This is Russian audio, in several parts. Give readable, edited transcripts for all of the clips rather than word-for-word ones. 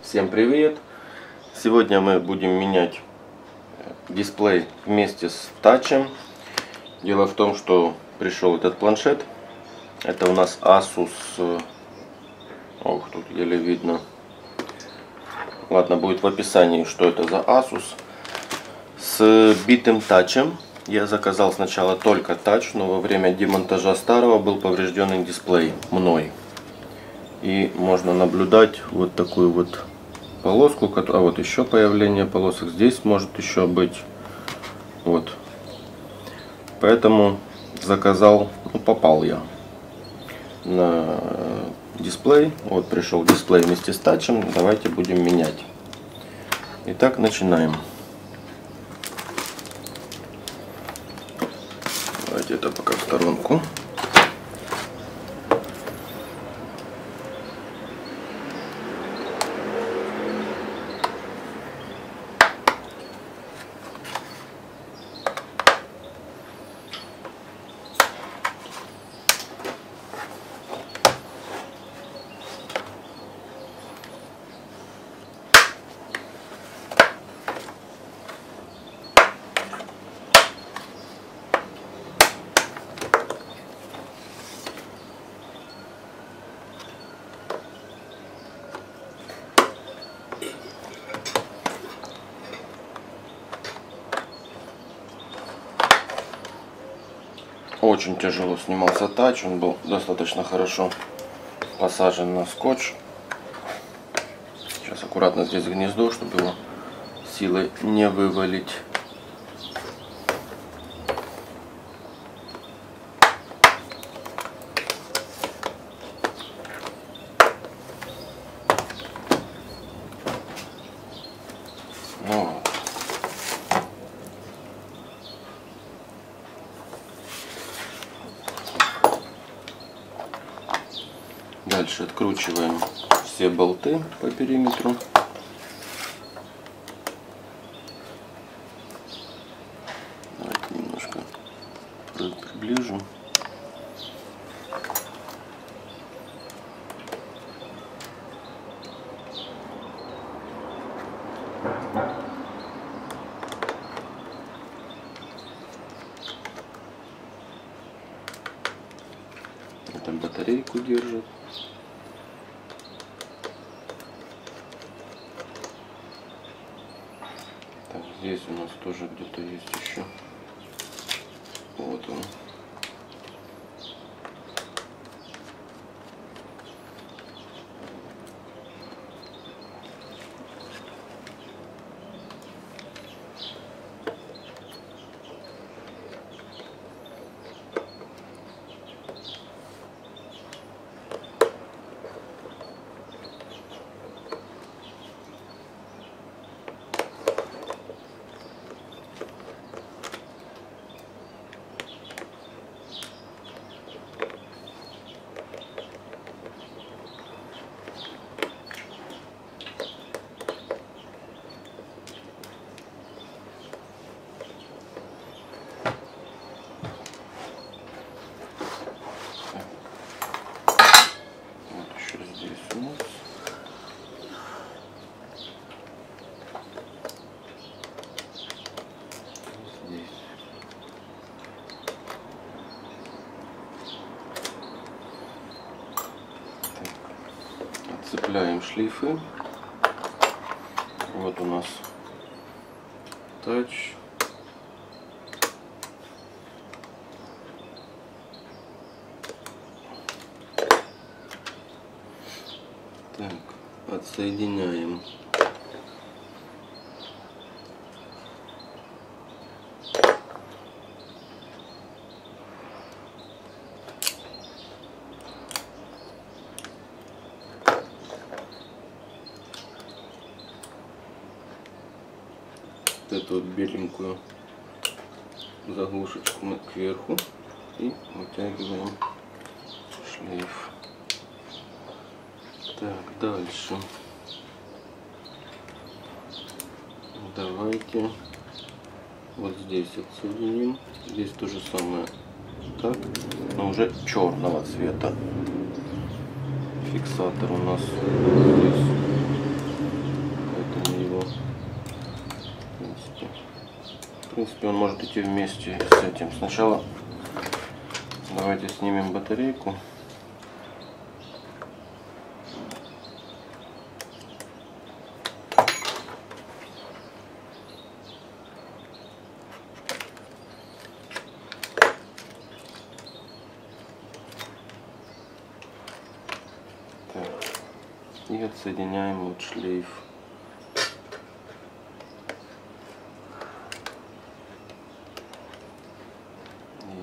Всем привет! Сегодня мы будем менять дисплей вместе с тачем. Дело в том, что пришел этот планшет. Это у нас Asus. Ох, тут еле видно. Ладно, будет в описании, что это за Asus. С битым тачем. Я заказал сначала только тач, но во время демонтажа старого был поврежденный дисплей мной. И можно наблюдать вот такую вот полоску, а вот еще появление полосок здесь может еще быть. Вот. Поэтому заказал, попал я на дисплей. Вот пришел дисплей вместе с тачем. Давайте будем менять. Итак, начинаем. Давайте это пока в сторонку. Очень тяжело снимался тач, он был достаточно хорошо посажен на скотч. Сейчас аккуратно здесь гнездо, чтобы его силой не вывалить. Дальше откручиваем все болты по периметру. Давайте немножко приближу. Это батарейку держит. Так, здесь у нас тоже где-то есть еще. Вот он. Цепляем шлейфы. Вот у нас тач. Так, отсоединяем. Эту вот беленькую заглушечку мы кверху и вытягиваем шлейф. Так, дальше давайте вот здесь отсоединим. Здесь то же самое, так, но уже черного цвета. Фиксатор у нас здесь принципе, он может идти вместе с этим. Сначала давайте снимем батарейку. И отсоединяем вот шлейф.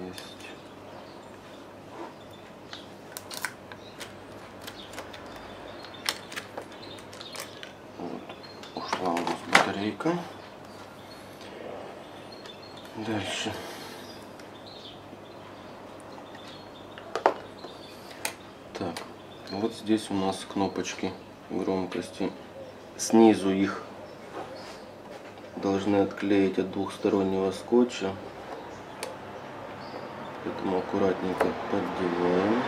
Есть. Вот, ушла у нас батарейка. Дальше. Так. Вот здесь у нас кнопочки громкости. Снизу их должны отклеить от двухстороннего скотча. Поэтому аккуратненько поддеваем.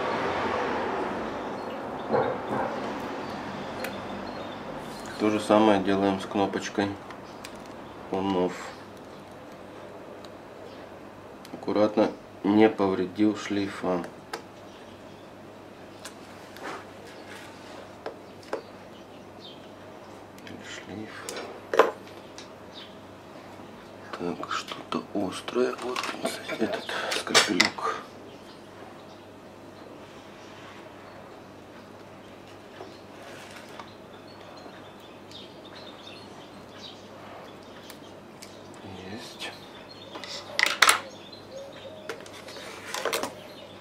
То же самое делаем с кнопочкой ON-OFF. Аккуратно, не повредив шлейфа. Так, что-то острое. Вот этот скальпелек. Есть.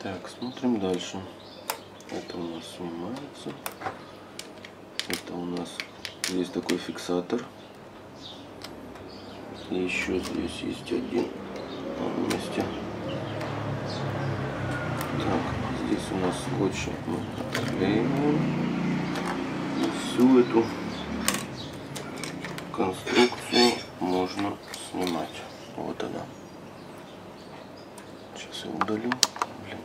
Так, смотрим дальше. Это у нас снимается. Это у нас есть такой фиксатор. И еще здесь есть один вместе. Так, здесь у нас скотч. Мы отклеиваем всю эту конструкцию, можно снимать. Вот она. Сейчас я удалю. Блин.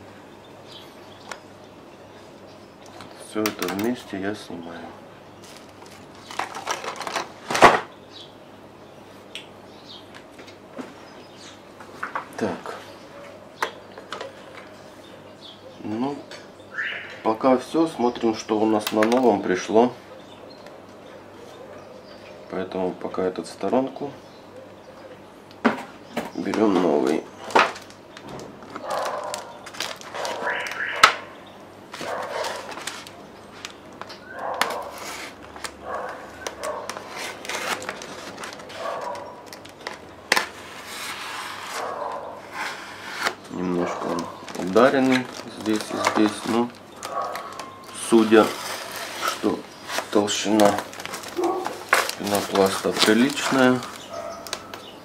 Все это вместе я снимаю. Так, ну, пока все, смотрим, что у нас на новом пришло, поэтому пока этот в сторонку, берем новый. Немножко он ударенный здесь и здесь, но судя, что толщина пенопласта приличная,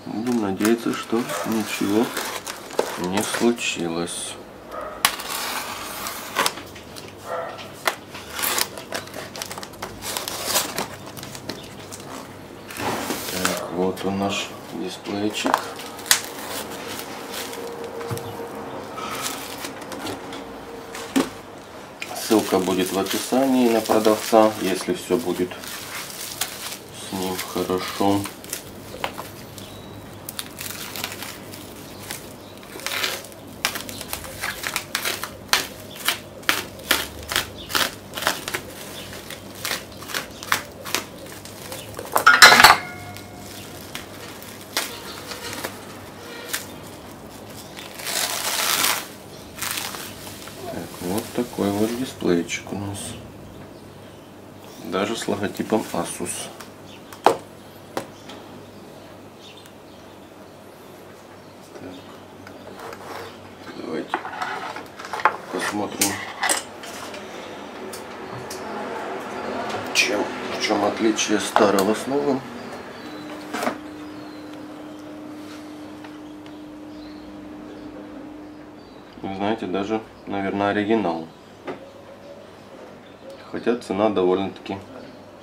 будем надеяться, что ничего не случилось. Так, вот он наш дисплейчик. Ссылка будет в описании на продавца, если все будет с ним хорошо. Вот такой вот дисплейчик у нас. Даже с логотипом Asus. Так. Давайте посмотрим, в чем отличие старого с новым. Вы знаете, даже, наверное, оригинал. Хотя цена довольно-таки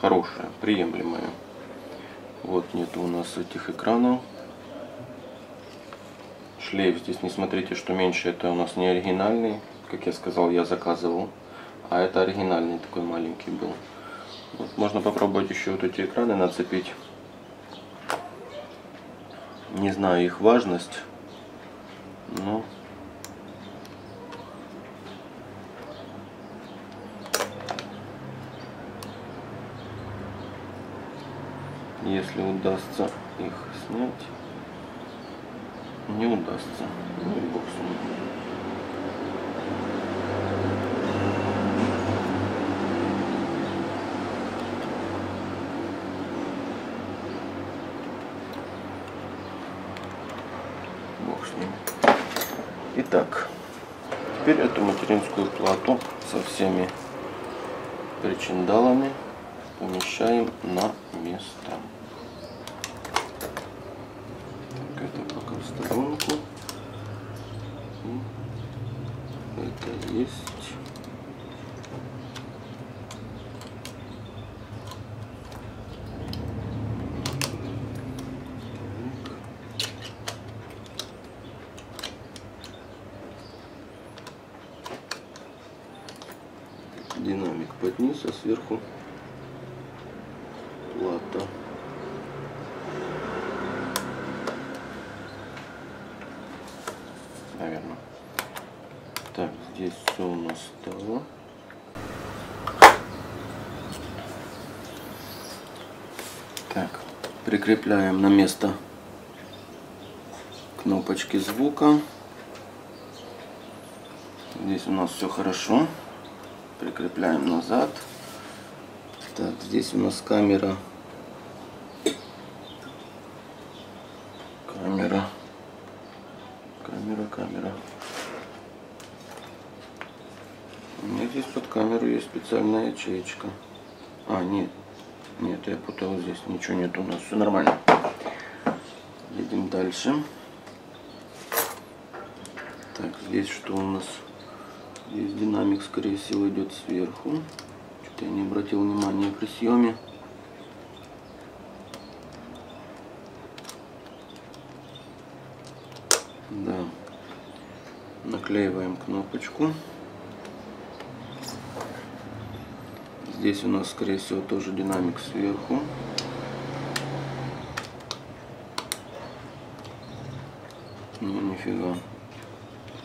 хорошая, приемлемая. Вот нет у нас этих экранов. Шлейф здесь не смотрите, что меньше. Это у нас не оригинальный. Как я сказал, я заказывал. А это оригинальный такой маленький был. Вот, можно попробовать еще вот эти экраны нацепить. Не знаю их важность, но если удастся их снять, не удастся. Ну и бог с ним. Итак, теперь эту материнскую плату со всеми причиндалами помещаем на место. Так, это пока в сторонку. Это есть. Динамик под низ, а сверху плата. Наверное. Так, здесь все у нас стало. Так, прикрепляем на место кнопочки звука. Здесь у нас все хорошо. Прикрепляем назад. Так, здесь у нас камера. У меня здесь под камеру есть специальная ячеечка. А, нет, я путал, здесь ничего нет, у нас все нормально. Едем дальше. Так, здесь что у нас? Здесь динамик, скорее всего, идет сверху. Что-то я не обратил внимания при съеме. Да. Наклеиваем кнопочку. Здесь у нас, скорее всего, тоже динамик сверху. Ну, нифига.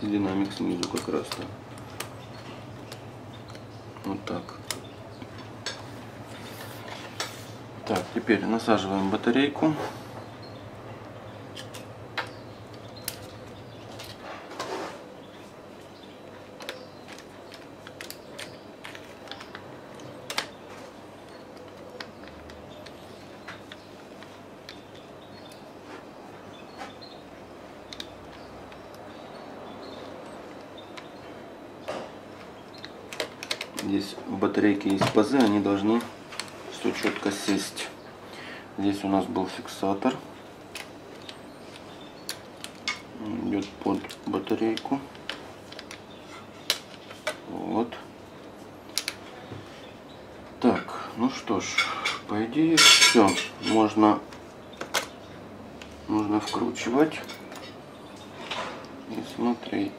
Динамик снизу как раз-то. Вот так. Так, теперь насаживаем батарейку. Здесь батарейки есть пазы, они должны все четко сесть. Здесь у нас был фиксатор. Он идет под батарейку. Вот. Так, ну что ж, по идее все. Можно вкручивать и смотреть.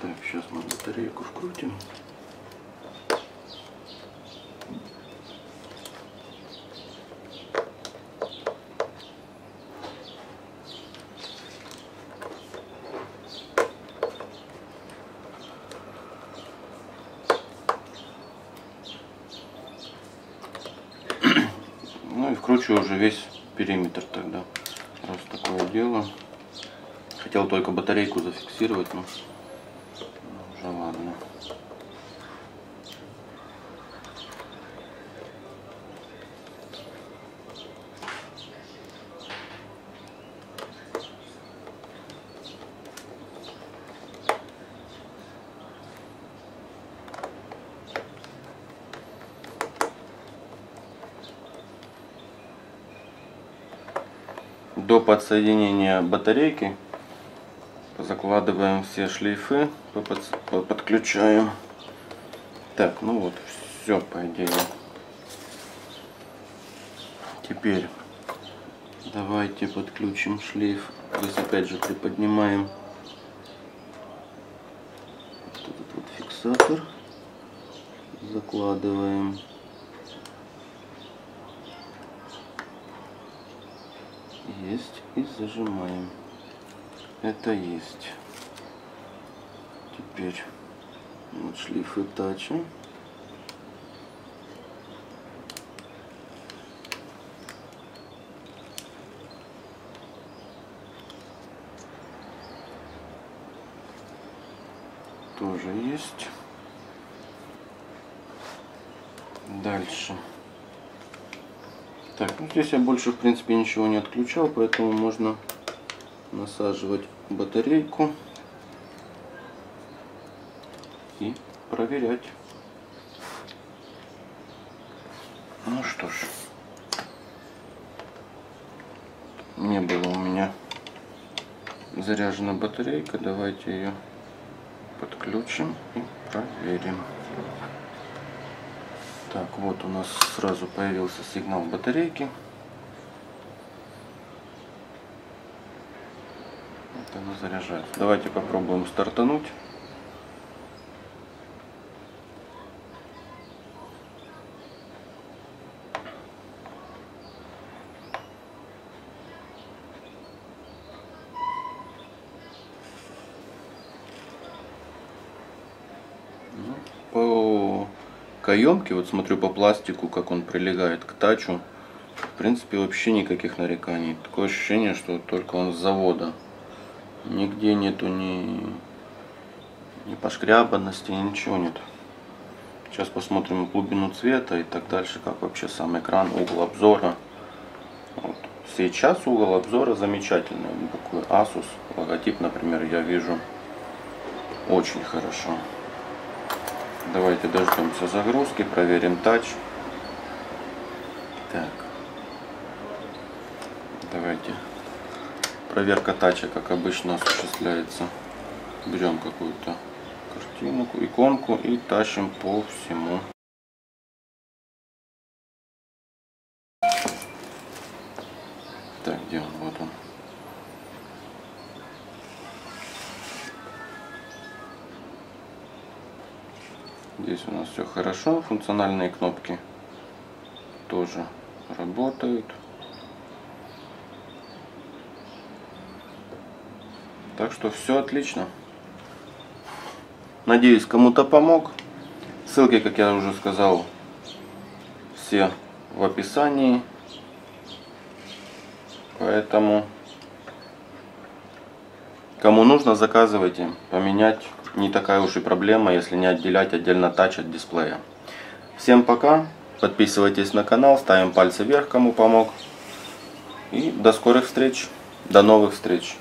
Так, сейчас мы батарейку вкрутим. Ну и вкручиваю уже весь периметр тогда. Раз такое дело. Хотел только батарейку зафиксировать, но... Ну ладно. до подсоединения батарейки закладываем все шлейфы, подключаем. Так, ну вот, все по идее. Теперь давайте подключим шлейф. Здесь опять же приподнимаем вот этот вот фиксатор, закладываем. Есть. И зажимаем. Это есть. Теперь вот шлейфы тачим. Тоже есть. Дальше. Так, ну здесь я больше в принципе ничего не отключал, поэтому можно насаживать батарейку и проверять. Ну что ж, не было у меня заряжена батарейка, давайте ее подключим и проверим. Так, вот у нас сразу появился сигнал батарейки. Вот она заряжается. Давайте попробуем стартануть. Ну, каемки, вот смотрю по пластику, как он прилегает к тачу, в принципе вообще никаких нареканий. Такое ощущение, что только он с завода, нигде нету ни пошкрябанности, ничего нет. Сейчас посмотрим глубину цвета и так дальше, как вообще сам экран, угол обзора. Вот. Сейчас угол обзора замечательный, такой Asus логотип, например, я вижу очень хорошо. Давайте дождемся загрузки, проверим тач. Так, давайте. Проверка тача, как обычно, осуществляется. Берем какую-то картинку, иконку и тащим по всему. Так, где он? Вот он. Здесь у нас все хорошо, функциональные кнопки тоже работают. Так что все отлично. Надеюсь, кому-то помог. Ссылки, как я уже сказал, все в описании. Поэтому, кому нужно, заказывайте. Поменять не такая уж и проблема, если не отделять отдельно тач от дисплея. Всем пока. Подписывайтесь на канал. Ставим пальцы вверх, кому помог. И до скорых встреч. До новых встреч.